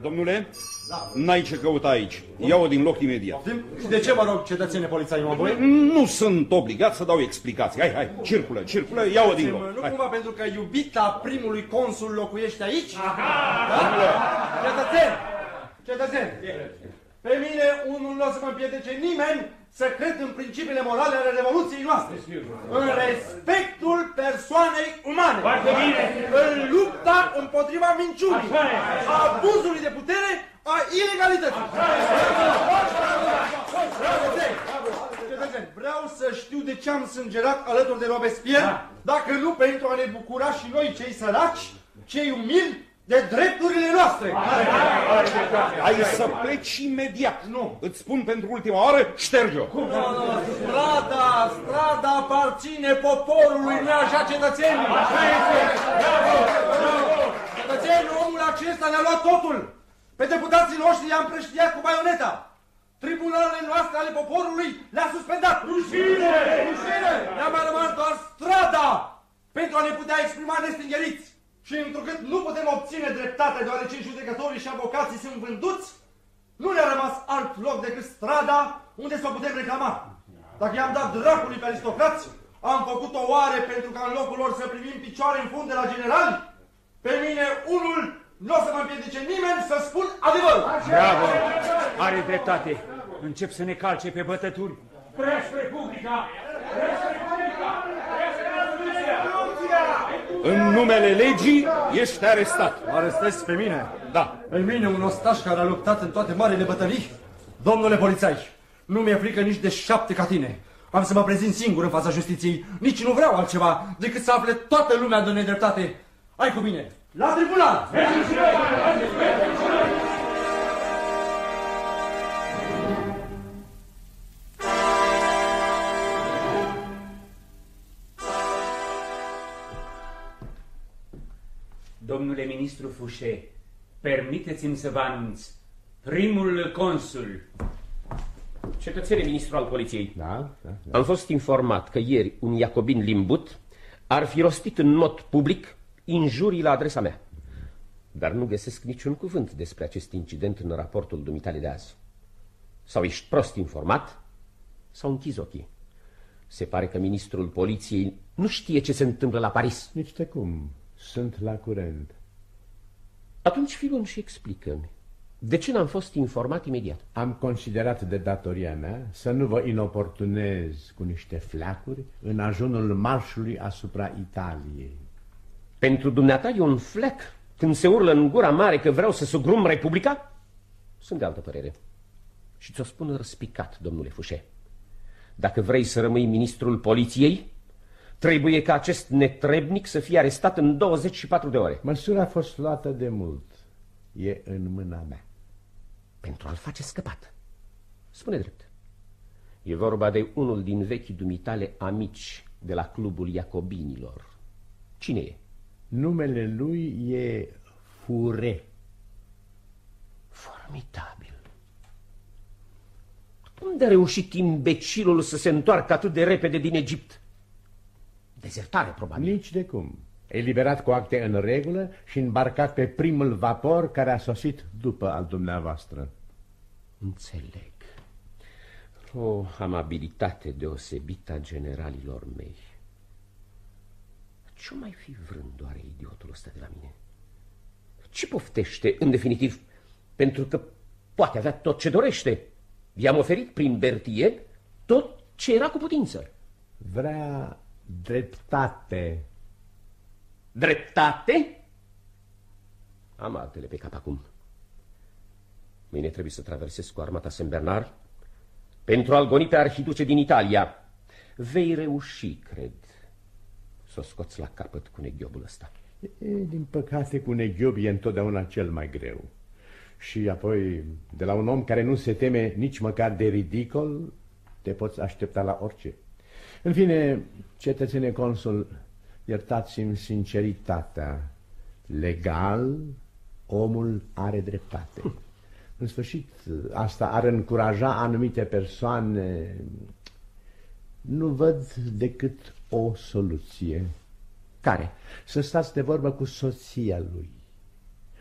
Domnule, da. N-ai ce căuta aici. Ia-o din loc imediat. De ce vă rog, cetățene polițai, mă voi? Nu sunt obligat să dau explicații. Hai, hai, circulă, circulă, ia-o din loc. Nu hai. Cumva pentru că iubita primului consul locuiește aici? Aha! Da? Cetățeni! Cetățeni! Pe mine unul nu o să mă împiedece nimeni să cred în principiile morale ale Revoluției noastre. În respectul persoanei umane. În lupta împotriva minciunii, a abuzului de putere, a ilegalității. Vreau să știu de ce am sângerat alături de Robespierre, dacă nu pentru a ne bucura și noi cei săraci, cei umili, de drepturile noastre! Ai să pleci imediat! Nu! Îți spun pentru ultima oară, șterge-o! Strada aparține poporului, nu așa, cetățenii! Cetățenii, omul acesta ne-a luat totul! Pe deputații noștri i-am împrăștiat cu baioneta! Tribunalele noastre ale poporului le-a suspendat! Rușine! Rușine! Ne-a mai rămas doar strada pentru a ne putea exprima nestingeriți! Și întrucât nu putem obține dreptate, deoarece judecătorii și avocații sunt vânduți, nu ne-a rămas alt loc decât strada unde să o putem reclama. Dacă i-am dat dracului pe aristocrați, am făcut-o oare pentru ca în locul lor să primim picioare în fund de la generali? Pe mine, unul, nu o să mă împiedice nimeni să spun adevărul. Bravo! Are dreptate. Încep să ne calce pe bătături. Preș Republica! Preș Republica! Preș Republica! În numele legii ești arestat. Mă arestezi pe mine? Da. Pe mine, un ostaș care a luptat în toate marile bătălii? Domnule polițai, nu mi-e frică nici de 7 ca tine. Am să mă prezint singur în fața justiției. Nici nu vreau altceva decât să afle toată lumea de nedreptate. Hai cu mine! La tribunal! Domnule ministru Fouché, permiteți-mi să vă anunț primul consul. Cetățene, ministru al poliției. Da. Am fost informat că ieri un iacobin limbut ar fi rostit în mod public injurii la adresa mea. Dar nu găsesc niciun cuvânt despre acest incident în raportul dumitale de azi. Sau ești prost informat, sau închizi ochii. Se pare că ministrul poliției nu știe ce se întâmplă la Paris. Nici de cum. Sunt la curent. Atunci, fii bun și explică-mi. De ce n-am fost informat imediat? Am considerat de datoria mea să nu vă inoportunez cu niște flacuri în ajunul marșului asupra Italiei. Pentru dumneata e un flac când se urlă în gura mare că vreau să sugrum Republica? Sunt de altă părere. Și ți-o spun răspicat, domnule Fouché. Dacă vrei să rămâi ministrul poliției, trebuie ca acest netrebnic să fie arestat în 24 de ore. Măsura a fost luată de mult. E în mâna mea. Pentru a-l face scăpat. Spune drept. E vorba de unul din vechii dumitale amici de la clubul iacobinilor. Cine e? Numele lui e Fouret. Formidabil. Cum de-a reușit imbecilul să se întoarcă atât de repede din Egipt? Dezertare, probabil. Nici de cum. Eliberat cu acte în regulă și îmbarcat pe primul vapor care a sosit după al dumneavoastră. Înțeleg. O amabilitate deosebită a generalilor mei. Ce mai fi vrând doare idiotul ăsta de la mine? Ce poftește, în definitiv, pentru că poate avea tot ce dorește? I-am oferit prin Berthier tot ce era cu putință. Vrea... dreptate. Dreptate? Am altele pe cap acum. Mâine trebuie să traversez cu armata Saint Bernard pentru a-l goni pe arhiduce din Italia. Vei reuși, cred, să o scoți la capăt cu neghiobul ăsta. Din păcate, cu neghiob e întotdeauna cel mai greu. Și apoi, de la un om care nu se teme nici măcar de ridicol, te poți aștepta la orice. În fine, cetățene consul, iertați-mi sinceritatea. Legal, omul are dreptate. În sfârșit, asta ar încuraja anumite persoane. Nu văd decât o soluție. Care? Să stați de vorbă cu soția lui.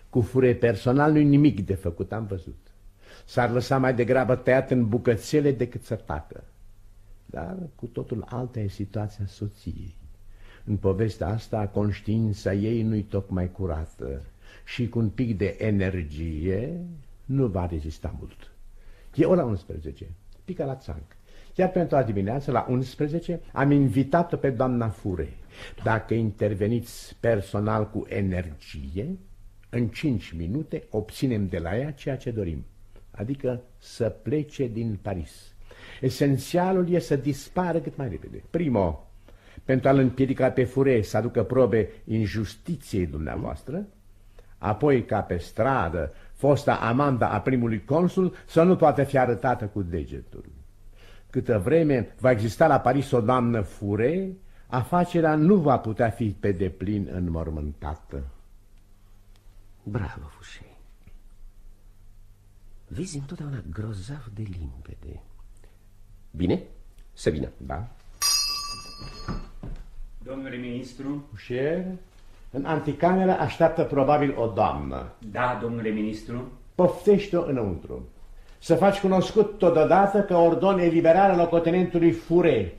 Cu Fouret personal nu-i nimic de făcut, am văzut. S-ar lăsa mai degrabă tăiat în bucățele decât să tacă. Dar cu totul alta e situația soției. În povestea asta, conștiința ei nu-i tocmai curată și cu un pic de energie nu va rezista mult. E ora 11, pică la țanc. Iar pentru a dimineață, la 11, am invitat-o pe doamna Fouret. Dacă interveniți personal cu energie, în 5 minute obținem de la ea ceea ce dorim, adică să plece din Paris. Esențialul e să dispară cât mai repede. Primo, pentru a-l împiedica pe Fouret să aducă probe injustiției dumneavoastră, apoi ca pe stradă fosta amanda a primului consul să nu poată fi arătată cu degetul. Câtă vreme va exista la Paris o doamnă Fouret, afacerea nu va putea fi pe deplin înmormântată. Bravo, Fouché. Vezi întotdeauna grozav de limpede. Bine? Să vină. Da. Domnule ministru. Fouché, în anticameră așteaptă probabil o doamnă. Da, domnule ministru. Poftește-o înăuntru. Să faci cunoscut totodată că ordone eliberarea locotenentului Fouret.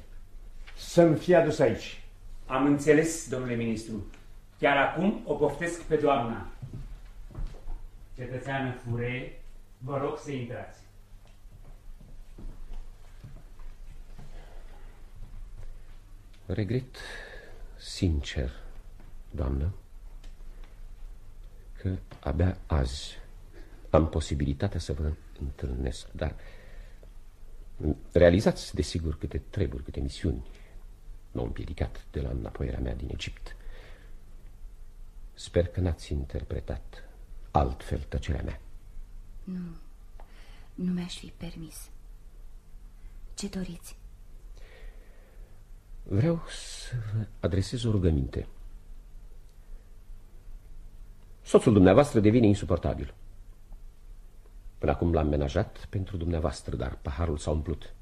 Să-mi fie adus aici. Am înțeles, domnule ministru. Chiar acum o poftesc pe doamna. Cetățeană Fouret, vă rog să intrați. Regret sincer, doamnă, că abia azi am posibilitatea să vă întâlnesc, dar realizați, desigur, câte treburi, câte misiuni m-au împiedicat de la înapoierea mea din Egipt. Sper că n-ați interpretat altfel tăcerea mea. Nu, nu mi-aș fi permis. Ce doriți? Vreau să vă adresez o rugăminte. Soțul dumneavoastră devine insuportabil. Până acum l-am menajat pentru dumneavoastră, dar paharul s-a umplut.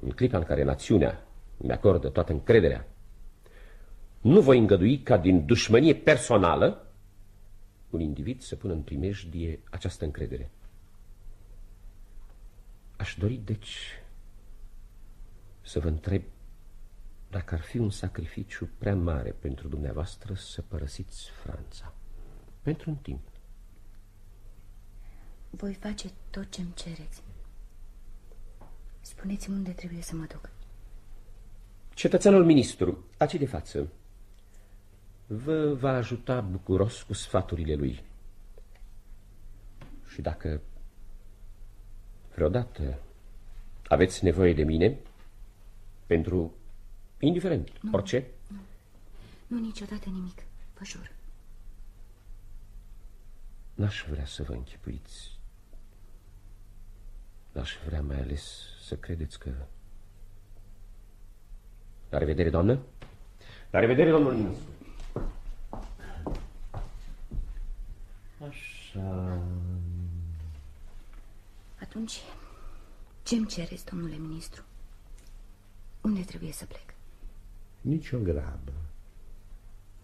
În clipa în care națiunea îmi acordă toată încrederea, nu voi îngădui ca din dușmănie personală un individ să pună în primejdie această încredere. Aș dori, deci, să vă întreb dacă ar fi un sacrificiu prea mare pentru dumneavoastră să părăsiți Franța. Pentru un timp. Voi face tot ce-mi cereți. Spuneți-mi unde trebuie să mă duc. Cetățeanul ministru, aici de față, vă va ajuta bucuros cu sfaturile lui. Și dacă vreodată aveți nevoie de mine, pentru indiferent, nu, orice... Nu, nu, niciodată nimic, vă jur. N-aș vrea să vă închipuiți. N-aș vrea mai ales să credeți că... La revedere, doamnă. La revedere, domnul ministru. Așa... Atunci, ce-mi cereți, domnule ministru? Unde trebuie să plec? Nici o grabă.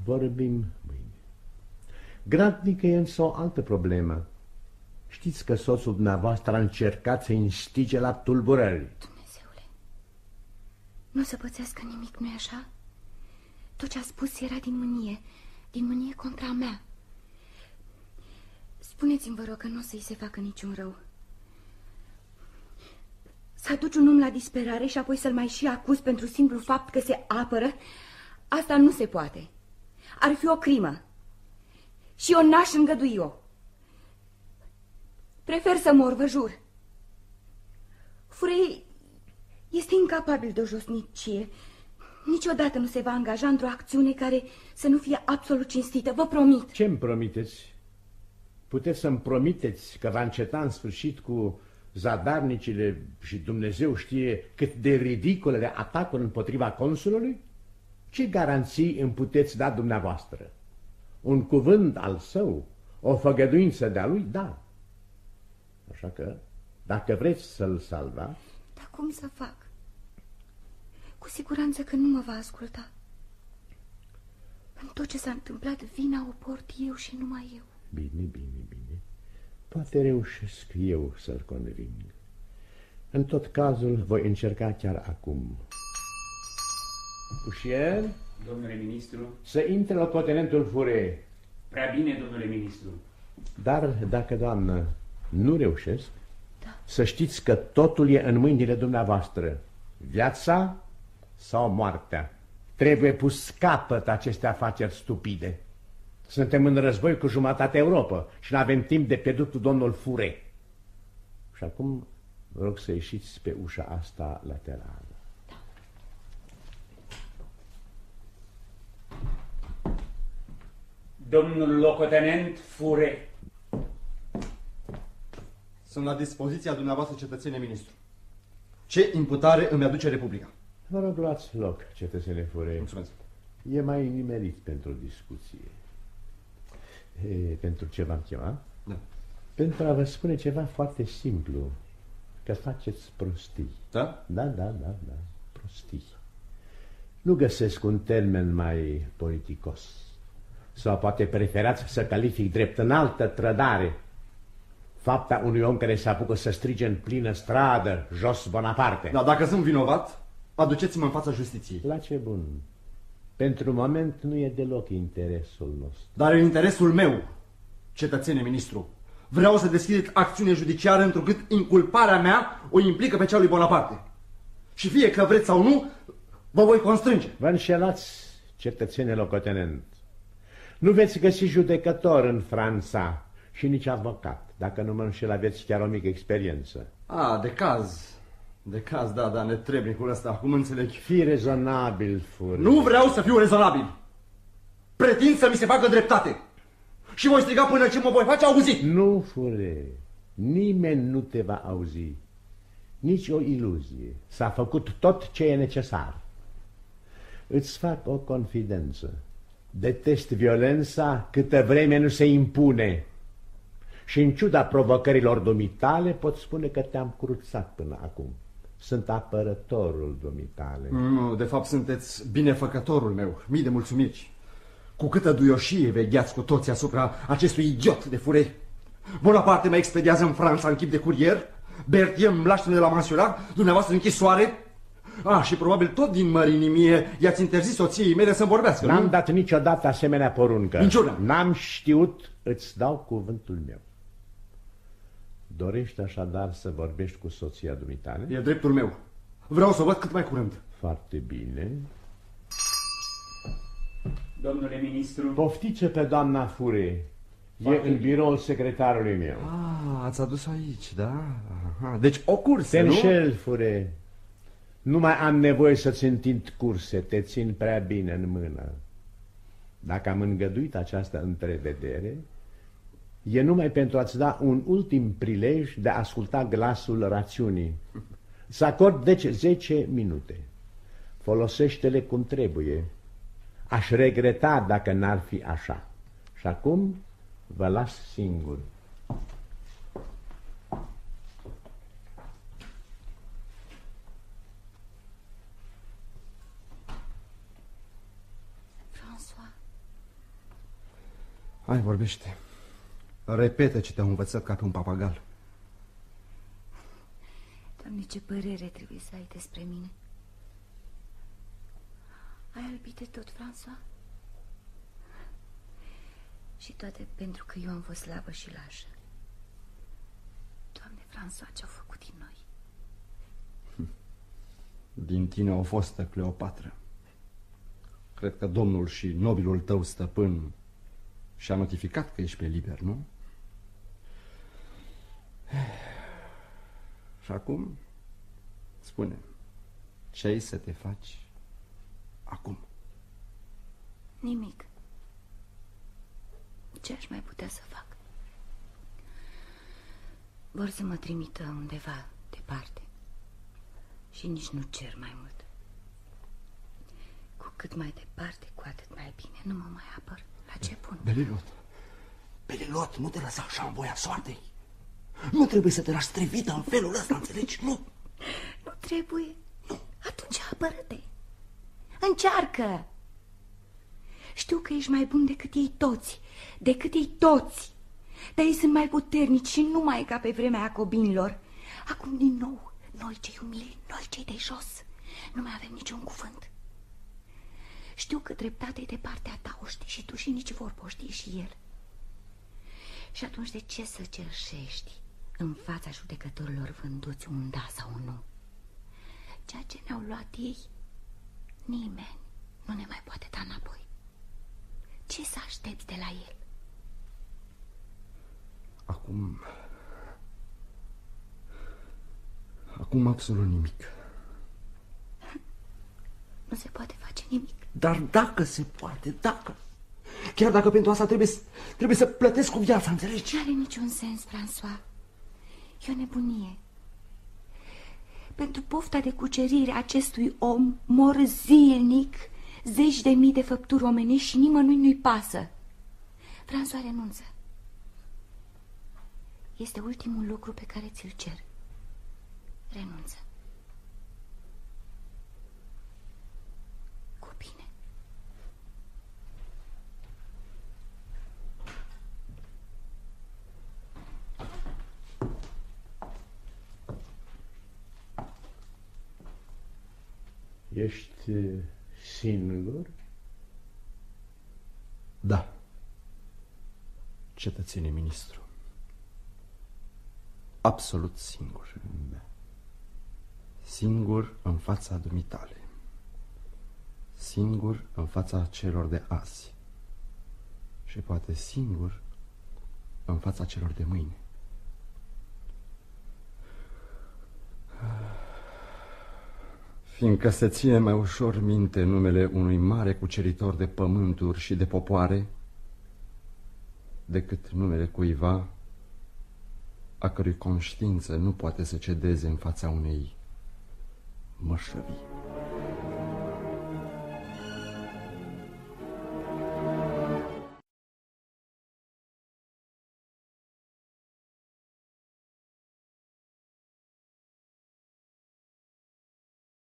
Vorbim mâine. Grabnică e însă o altă problemă. Știți că soțul dumneavoastră a încercat să instige la tulburări. Dumnezeule, nu se pățească nimic, nu-i așa? Tot ce a spus era din mânie. Din mânie contra mea. Spuneți-mi, vă rog, că nu o să-i se facă niciun rău. Să aduci un om la disperare și apoi să-l mai și acuz pentru simplu fapt că se apără, asta nu se poate. Ar fi o crimă. Și eu n-aș îngădui-o. Prefer să mor, vă jur. Fouret este incapabil de o josnicie. Niciodată nu se va angaja într-o acțiune care să nu fie absolut cinstită, vă promit. Ce-mi promiteți? puteți să-mi promiteți că va înceta în sfârșit cu zadarnicile și Dumnezeu știe cât de ridicolele atacuri împotriva consulului? Ce garanții îmi puteți da dumneavoastră? Un cuvânt al său, o făgăduință de-a lui, da. Așa că, dacă vreți să-l salvați... Dar cum să fac? Cu siguranță că nu mă va asculta. În tot ce s-a întâmplat, vina o port eu și numai eu. Bine, bine, bine. Poate reușesc eu să-l conving. În tot cazul, voi încerca chiar acum. Ușier? Domnule ministru? Să intre locotenentul Fouret. Prea bine, domnule ministru. Dar dacă, doamnă, nu reușesc, da, să știți că totul e în mâinile dumneavoastră. Viața sau moartea. Trebuie pus capăt aceste afaceri stupide. Suntem în război cu jumătatea Europa și nu avem timp de pierdut cu domnul Fouret. Și acum vă rog să ieșiți pe ușa asta laterală. Da. Domnul locotenent Fouret. Sunt la dispoziția dumneavoastră, cetățene ministru. Ce imputare îmi aduce Republica? Vă rog, luați loc, cetățene Fouret. Mulțumesc. E mai nimerit pentru discuție. Pentru ce v-am chemat? Da. Pentru a vă spune ceva foarte simplu. Că faceți prostii. Da? Da, da, da, da. Prostii. Nu găsesc un termen mai politicos. Sau poate preferați să calific drept înaltă trădare fapta unui om care se apucă să strige în plină stradă, jos Bonaparte. Da, dacă sunt vinovat, aduceți-mă în fața justiției. La ce bun? Pentru moment nu e deloc interesul nostru. Dar e interesul meu, cetățene ministru. Vreau să deschideți acțiune judiciară întrucât inculparea mea o implică pe cea lui Bonaparte. Și fie că vreți sau nu, vă voi constrânge. Vă înșelați, cetățene locotenent. Nu veți găsi judecător în Franța și nici avocat. Dacă nu mă înșel, aveți chiar o mică experiență. A, de caz... De caz, da, dar netrebnicul ăsta, acum înțeleg. Fii rezonabil, Fouret. Nu vreau să fiu rezonabil. Pretind să mi se facă dreptate. Și voi striga până ce mă voi face auzit. Nu, Fouret, nimeni nu te va auzi. Nici o iluzie. S-a făcut tot ce e necesar. Îți fac o confidență. Detest violența câtă vreme nu se impune. Și în ciuda provocărilor dumitale pot spune că te-am curățat până acum. Sunt apărătorul dumitale. Nu, de fapt sunteți binefăcătorul meu. Mii de mulțumiri. Cu câtă duioșie vegheați cu toți asupra acestui idiot de Fouret. Bonaparte mă expediază în Franța în chip de curier. Berthier îmi laște de la Mansourah, dumneavoastră închisoare. Ah, și probabil tot din mărinimie i-ați interzis soției mele să-mi vorbească. N-am dat niciodată asemenea poruncă. Niciuna. N-am știut, îți dau cuvântul meu. Dorești așadar să vorbești cu soția dumitale? E dreptul meu. Vreau să o văd cât mai curând. Foarte bine. Domnule ministru... Poftiți pe doamna Fouret. E în biroul secretarului meu. Ah, ați adus-o aici, da? Aha. Deci o cursă, te înșel, Fouret. Nu mai am nevoie să-ți întind curse. Te țin prea bine în mână. Dacă am îngăduit această întrevedere... E numai pentru a-ți da un ultim prilej de a asculta glasul rațiunii. Să acord, deci, 10 minute. Folosește-le cum trebuie. Aș regreta dacă n-ar fi așa. Și acum vă las singur. François. Hai, vorbește. Repetă ce te-am învățat ca pe un papagal. Doamne, ce părere trebuie să ai despre mine. Ai albit de tot, François? Și toate pentru că eu am fost slabă și lașă. Doamne, François, ce-au făcut din noi? Din tine o fostă Cleopatra. Cred că domnul și nobilul tău stăpân și-a notificat că ești pe liber, nu? Și acum, spune, ce ai să te faci acum? Nimic. Ce aș mai putea să fac? Vor să mă trimită undeva departe și nici nu cer mai mult. Cu cât mai departe, cu atât mai bine. Nu mă mai apăr. La ce pun? Belilot, Belilot, nu te lăsa așa în voia soartei. Nu trebuie să te lași trevită în felul ăsta, înțelegi? Nu. Nu trebuie. Nu. Atunci apără-te. Încearcă. Știu că ești mai bun decât ei toți. Dar ei sunt mai puternici și nu mai e ca pe vremea acobinilor. Acum din nou, noi cei umili, noi cei de jos, nu mai avem niciun cuvânt. Știu că dreptatea e de partea ta, o știi și tu și nici vorbă, o știi și el. Și atunci de ce să cerșești în fața judecătorilor vânduți un da sau un nu? Ceea ce ne-au luat ei, nimeni nu ne mai poate da înapoi. Ce să aștepți de la el? Acum absolut nimic. Nu se poate face nimic. Dar dacă se poate, dacă. Chiar dacă pentru asta trebuie să plătesc cu viața, înțelegi? Nu are niciun sens, François. E o nebunie. Pentru pofta de cucerire acestui om mor zilnic 10.000 de făpturi omenești și nimănui nu-i pasă. François renunță. Este ultimul lucru pe care ți-l cer. Renunță. Cu bine. Ești singur? Da. Cetățenie, ministru. Absolut singur. Singur în fața dumitale. Singur în fața celor de azi. Și poate singur în fața celor de mâine. Fiindcă se ține mai ușor minte numele unui mare cuceritor de pământuri și de popoare decât numele cuiva a cărui conștiință nu poate să cedeze în fața unei mășăvii.